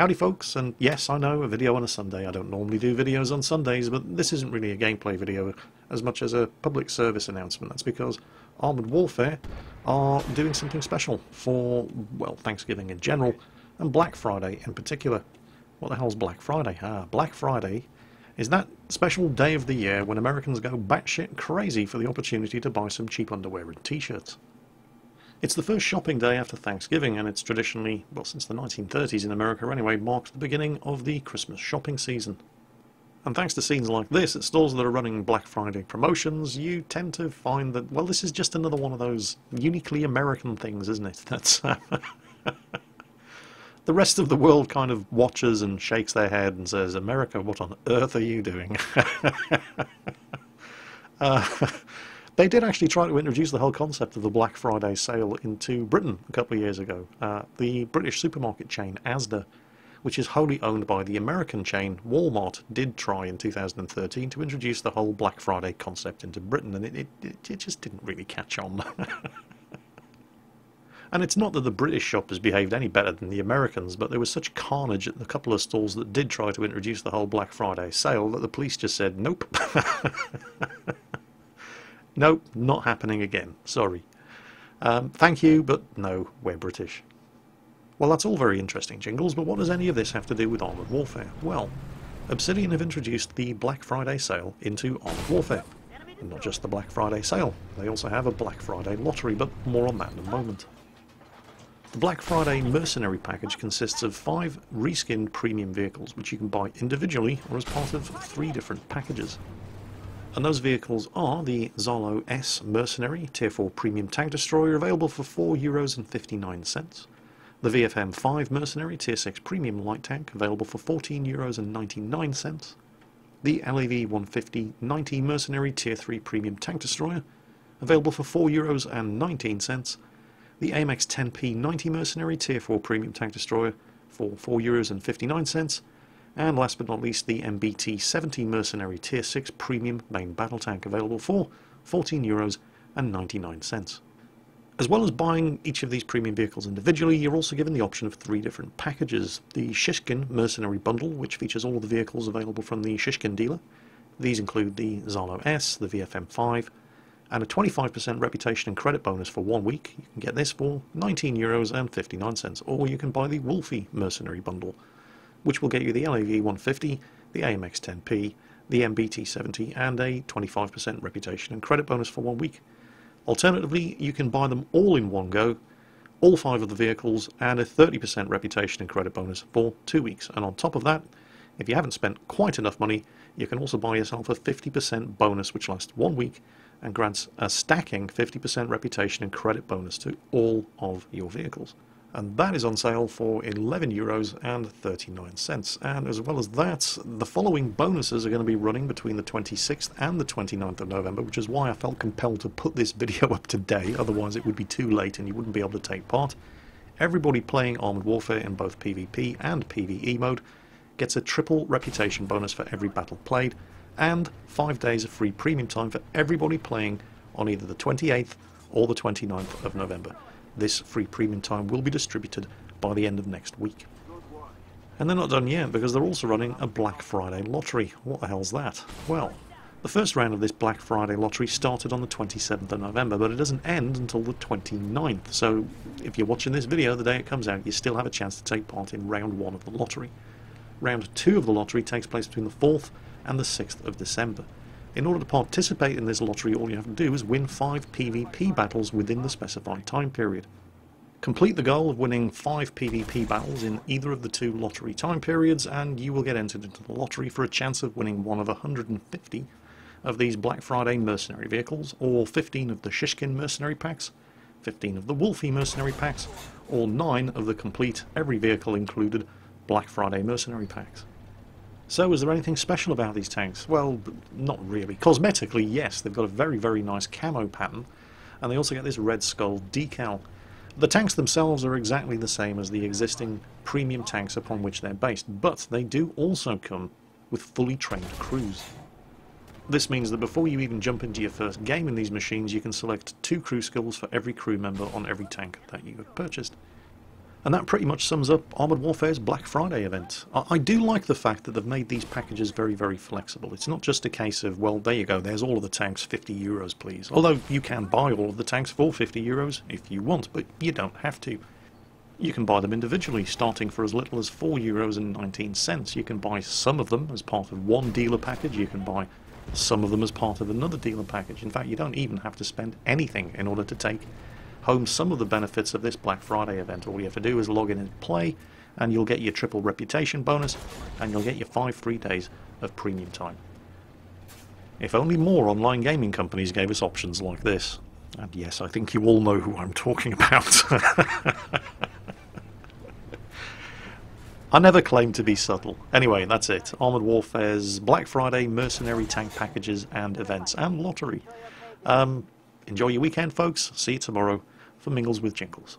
Howdy folks, and yes, I know, a video on a Sunday. I don't normally do videos on Sundays, but this isn't really a gameplay video as much as a public service announcement. That's because Armored Warfare are doing something special for, well, Thanksgiving in general, and Black Friday in particular. What the hell's Black Friday? Ah, Black Friday is that special day of the year when Americans go batshit crazy for the opportunity to buy some cheap underwear and t-shirts. It's the first shopping day after Thanksgiving, and it's traditionally, well, since the 1930s in America anyway, marked the beginning of the Christmas shopping season. And thanks to scenes like this, at stores that are running Black Friday promotions, you tend to find that, well, this is just another one of those uniquely American things, isn't it? That's the rest of the world kind of watches and shakes their head and says, America, what on earth are you doing? They did actually try to introduce the whole concept of the Black Friday sale into Britain a couple of years ago. The British supermarket chain Asda, which is wholly owned by the American chain Walmart, did try in 2013 to introduce the whole Black Friday concept into Britain, and it just didn't really catch on. And it's not that the British shoppers behaved any better than the Americans, but there was such carnage at the couple of stores that did try to introduce the whole Black Friday sale that the police just said, nope. Nope, not happening again. Sorry. Thank you, but no, we're British. Well, that's all very interesting, Jingles, but what does any of this have to do with Armored Warfare? Well, Obsidian have introduced the Black Friday sale into Armored Warfare. And not just the Black Friday sale, they also have a Black Friday lottery, but more on that in a moment. The Black Friday mercenary package consists of 5 reskinned premium vehicles, which you can buy individually or as part of 3 different packages. And those vehicles are the Zalo S Mercenary Tier 4 Premium Tank Destroyer, available for €4.59. The VFM-5 Mercenary Tier 6 Premium Light Tank, available for €14.99. The LAV-150-90 Mercenary Tier 3 Premium Tank Destroyer, available for €4.19. The AMX-10P-90 Mercenary Tier 4 Premium Tank Destroyer for €4.59. And last but not least, the MBT-70 Mercenary Tier 6 Premium Main Battle Tank, available for €14.99. As well as buying each of these premium vehicles individually, you're also given the option of 3 different packages. The Shishkin Mercenary Bundle, which features all of the vehicles available from the Shishkin dealer. These include the Zalo S, the VFM-5, and a 25% reputation and credit bonus for 1 week. You can get this for €19.59, or you can buy the Wolfie Mercenary Bundle, which will get you the LAV-150, the AMX-10P, the MBT-70, and a 25% reputation and credit bonus for 1 week. Alternatively, you can buy them all in one go, all 5 of the vehicles, and a 30% reputation and credit bonus for 2 weeks. And on top of that, if you haven't spent quite enough money, you can also buy yourself a 50% bonus, which lasts 1 week, and grants a stacking 50% reputation and credit bonus to all of your vehicles. And that is on sale for €11.39. And as well as that, the following bonuses are going to be running between the 26th and the 29th of November, which is why I felt compelled to put this video up today, otherwise it would be too late and you wouldn't be able to take part. Everybody playing Armored Warfare in both PvP and PvE mode gets a triple reputation bonus for every battle played, and 5 days of free premium time for everybody playing on either the 28th or the 29th of November. This free premium time will be distributed by the end of next week. And they're not done yet, because they're also running a Black Friday lottery. What the hell's that? Well, the first round of this Black Friday lottery started on the 27th of November, but it doesn't end until the 29th. So if you're watching this video the day it comes out, you still have a chance to take part in round 1 of the lottery. Round 2 of the lottery takes place between the 4th and the 6th of December. In order to participate in this lottery, all you have to do is win 5 PvP battles within the specified time period. Complete the goal of winning 5 PvP battles in either of the 2 lottery time periods, and you will get entered into the lottery for a chance of winning one of 150 of these Black Friday mercenary vehicles, or 15 of the Shishkin mercenary packs, 15 of the Wolfie mercenary packs, or 9 of the complete, every vehicle included, Black Friday mercenary packs. So is there anything special about these tanks? Well, not really. Cosmetically, yes, they've got a very, very nice camo pattern, and they also get this Red Skull decal. The tanks themselves are exactly the same as the existing premium tanks upon which they're based, but they do also come with fully trained crews. This means that before you even jump into your first game in these machines, you can select 2 crew skills for every crew member on every tank that you have purchased. And that pretty much sums up Armored Warfare's Black Friday event. I do like the fact that they've made these packages very, very flexible. It's not just a case of, well, there you go, there's all of the tanks, €50, please. Although you can buy all of the tanks for €50 if you want, but you don't have to. You can buy them individually, starting for as little as €4.19. You can buy some of them as part of one dealer package. You can buy some of them as part of another dealer package. In fact, you don't even have to spend anything in order to take home some of the benefits of this Black Friday event. All you have to do is log in and play, and you'll get your triple reputation bonus, and you'll get your 5 free days of premium time. If only more online gaming companies gave us options like this. And yes, I think you all know who I'm talking about. I never claim to be subtle. Anyway, that's it. Armored Warfare's Black Friday, mercenary tank packages and events, and lottery. Enjoy your weekend, folks. See you tomorrow for Mingles with Jingles.